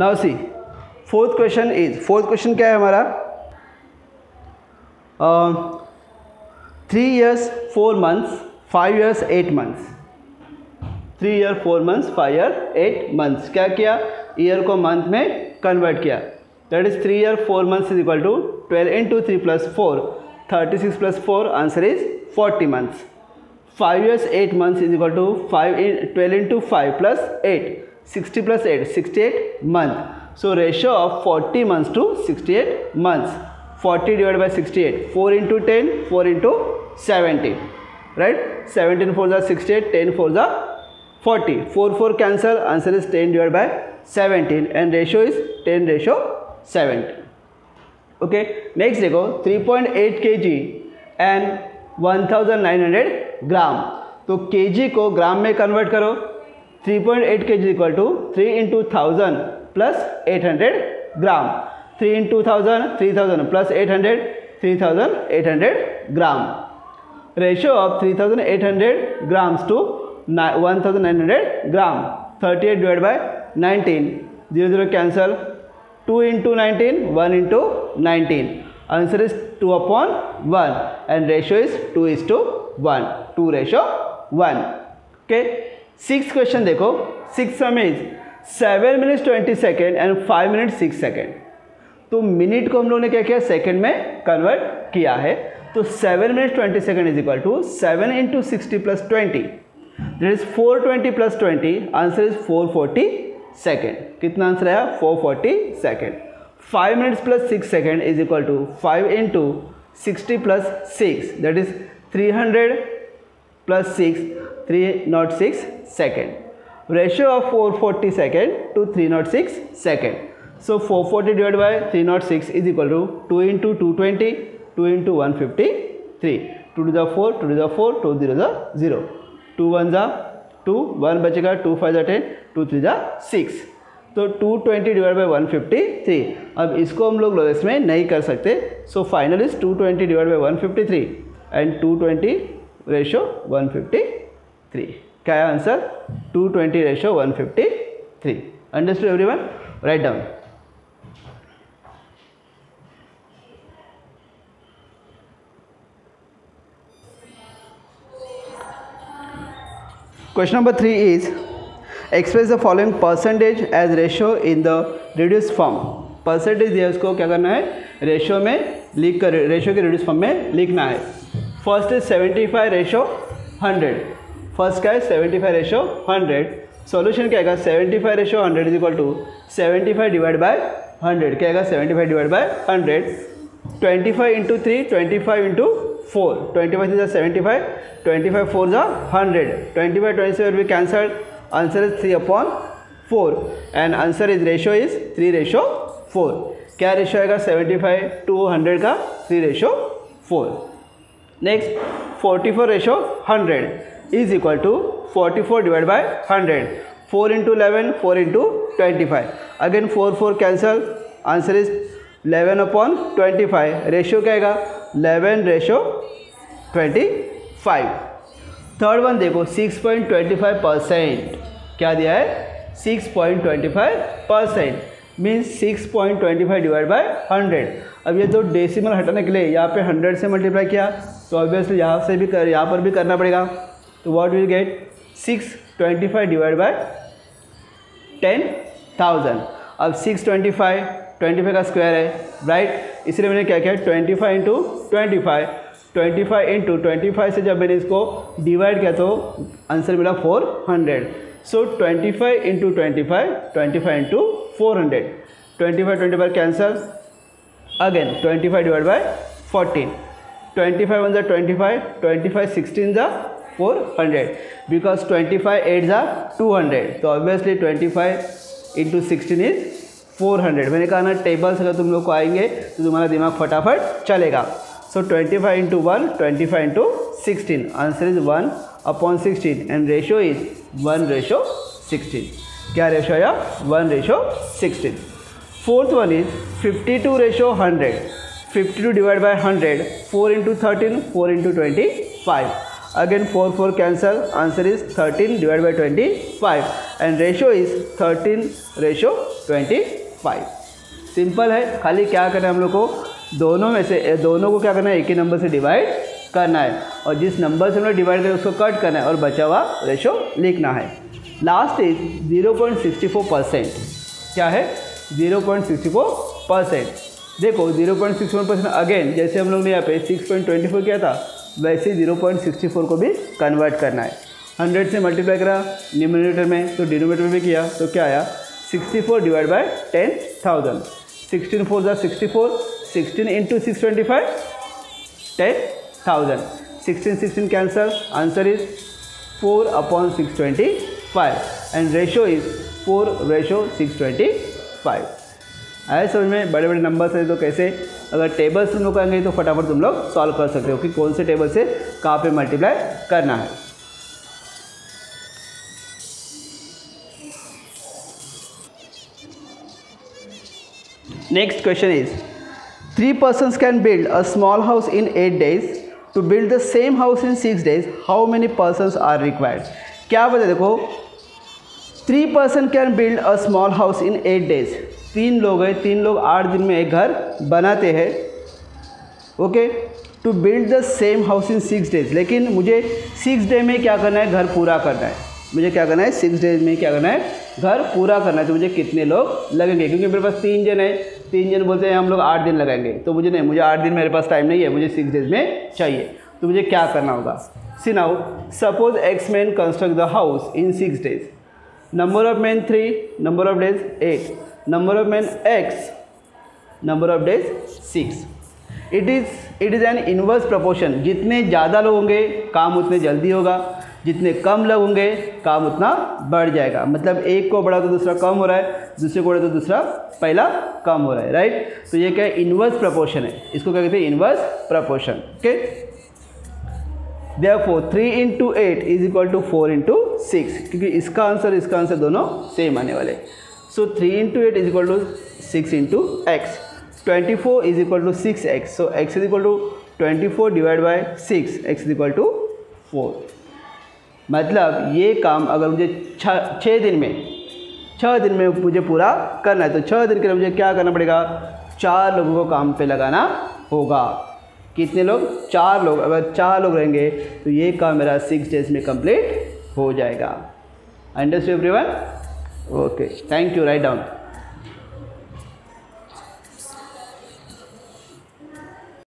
Now see fourth question क्या है हमारा, 3 years 4 months 5 years 8 months क्या किया, ईयर को मंथ में कन्वर्ट किया, that is 3 years 4 months is equal to 12 into 3 plus 4 36 plus 4 answer is 40 months। 5 years 8 months is equal to 12 into 5 plus 8 60 plus 8 68 month। so ratio of 40 months to 68 months, 40 divided by 68, 4 into 10 4 into 70, right? 17 4s are 68 10 4s are 40, 4 4 cancel, answer is 10 divided by 17 and ratio is 10 ratio 70. okay, next देखो 3.8 kg and 1900 ग्राम। तो kg को gram में convert करो, 3.8 kg equal to 3 into 1000 plus 800 gram, 3 into 1000 3000 plus 800 3800 gram. Ratio of 3800 grams to 1900 gram, 38 divided by 19, 0 0 cancel, 2 into 19 1 into 19, answer is 2/1 and ratio is 2:1 2:1। Okay, 6th question देखो, 6 sum is 7 minutes 20 second and 5 minutes 6 second. तो minute को हम लोगों ने क्या किया, second में convert किया है। तो 7 minutes 20 second is equal to 7 into 60 plus 20, that is 420 plus 20, answer is 440 second. कितना आंसर आया, 440 second. 5 minutes plus 6 second is equal to 5 into 60 plus 6, that is 300 plus 6, 306 second. Ratio of 440 second to 306 second, so 440 divided by 306 is equal to 2 into 220, 2 into 153, 2 to the 4, 2 to the 4, 2 0 0, 2 1 2, 1 बचेगा, 2 5 10, 2 3 6। तो 220 divided by 153, अब इसको हम लोग lowest में नहीं कर सकते, so final is 220 divided by 153 and 220 ratio 153। क्या है answer, 220 ratio 153। Understood everyone, write down. Question number 3 is express the following percentage as ratio in the reduce form. Percentage दिया, उसको क्या करना है, रेशियो में लिख कर, रेशियो के रिड्यूस फॉर्म में लिखना है। फर्स्ट इज 75 रेशियो 100, फर्स्ट का है 75 रेशियो 100। सॉल्यूशन क्या आएगा, 75 ratio 100 is equal to 75 divide by 100। क्या आएगा, 75 divide by 100, 25 into 3, 25 into 4, 25 3 is 75, 25 4s are 100, 25 27 will be cancelled, answer is 3/4 and answer is ratio is 3:4। क्या रेशियो आएगा, 75 to 100 का 3:4। Next 44 ratio 100 is equal to 44 divide by 100, 4 into 11, 4 into 25, again 4 4 cancel, answer is 11/25। Ratio क्या आएगा, 11 ratio 25। Third one देखो, 6.25%। क्या दिया है, 6.25% means 6.25 divide by 100। अब ये तो डेसिमल हटाने के लिए यहाँ पे 100 से मल्टीप्लाई किया, तो ऑब्वियसली यहाँ से भी यहाँ पर भी करना पड़ेगा। तो what will get, 625 divide by 10,000। अब 625 25 का स्क्वायर है, राइट? इसलिए मैंने क्या किया, 25 into 25, 25 into 25 से जब मैंने इसको डिवाइड किया तो आंसर मिला 400। So 25 into 25, 25 into 400, 25 25 cancel, again 25 divided by 14, 25 1s are 25, 25 16s are 400 because 25 8s are 200, तो ऑब्वियसली 25 into 16 is 400। मैंने कहा ना, टेबल्स अगर तुम लोग को आएंगे तो तुम्हारा दिमाग फटाफट चलेगा। So 25 into 1, 25 into 16, answer is 1/16 and ratio is 1:16। क्या रेशियो आया, 1:16। Fourth one is 52 ratio 100, 52 divide by 100, 4 into 13, 4 into 25, Again 4 4 cancel, answer is 13 divided by 25 and ratio is 13:25। Simple है, खाली क्या करना है हम लोग को, दोनों में से दोनों को क्या करना है, एक ही नंबर से डिवाइड करना है और जिस नंबर से हम लोग डिवाइड करें उसको कट करना है और बचा हुआ रेशो लिखना है। Last is 0.64%। क्या है 0.64%। देखो 0.61% अगेन जैसे हम लोग ने यहाँ पे 6.24 किया था वैसे 0.64 को भी कन्वर्ट करना है। 100 से मल्टीप्लाई करा न्यूमिनेटर में तो डिनोमिनेटर में भी किया तो क्या आया 64 divided by 10,000। 16 4 64, 16 into 625 10,000, 16 16 cancel, answer is 4/625 and ratio is 4:625। आया समझ में? बड़े बड़े नंबर्स है तो कैसे, अगर टेबल से तुम लोग करेंगे तो फटाफट तुम लोग सॉल्व कर सकते हो कि कौन से टेबल से कहाँ पे मल्टीप्लाई करना है। Next question is 3 persons can build a small house in 8 days। To build the same house in 6 days how many persons are required. क्या बोले देखो 3 persons can build a small house in 8 days। 3 लोग हैं, 3 लोग 8 दिन में एक घर बनाते हैं। Okay to build the same house in 6 days, लेकिन मुझे 6 day में क्या करना है, घर पूरा करना है। मुझे क्या करना है 6 days में क्या करना है, घर पूरा करना है। तो मुझे कितने लोग लगेंगे, क्योंकि मेरे पास 3 जन है, 3 जन बोलते हैं हम लोग 8 दिन लगाएंगे, तो मुझे नहीं, मुझे 8 दिन मेरे पास टाइम नहीं है, मुझे 6 days में चाहिए। तो मुझे क्या करना होगा, see now suppose X men construct the house in 6 days। Number of man 3, number of days 8, number of man X, number of days 6। It is an inverse proportion. जितने ज़्यादा लोग होंगे काम उतने जल्दी होगा, जितने कम लोग होंगे काम उतना बढ़ जाएगा। मतलब एक को बढ़ा तो दूसरा कम हो रहा है, दूसरे को बढ़ा तो दूसरा पहला कम हो रहा है, राइट। तो ये क्या है, इन्वर्स प्रोपोर्शन है, इसको क्या कहते हैं inverse proportion. Okay Therefore 3 into 8 is equal to 4 into 6, क्योंकि इसका आंसर दोनों सेम आने वाले। सो 3 into 8 is equal to 6 into x, 24 is equal to 6x, so x is equal to 24 divided by 6, x is equal to 4। मतलब ये काम अगर मुझे 6 दिन में मुझे पूरा करना है तो 6 दिन के लिए मुझे क्या करना पड़ेगा, 4 लोगों को काम पे लगाना होगा। कितने लोग, 4 लोग। अगर 4 लोग रहेंगे तो ये काम मेरा 6 days में कंप्लीट हो जाएगा। Understood everyone? Okay, thank you. Write down.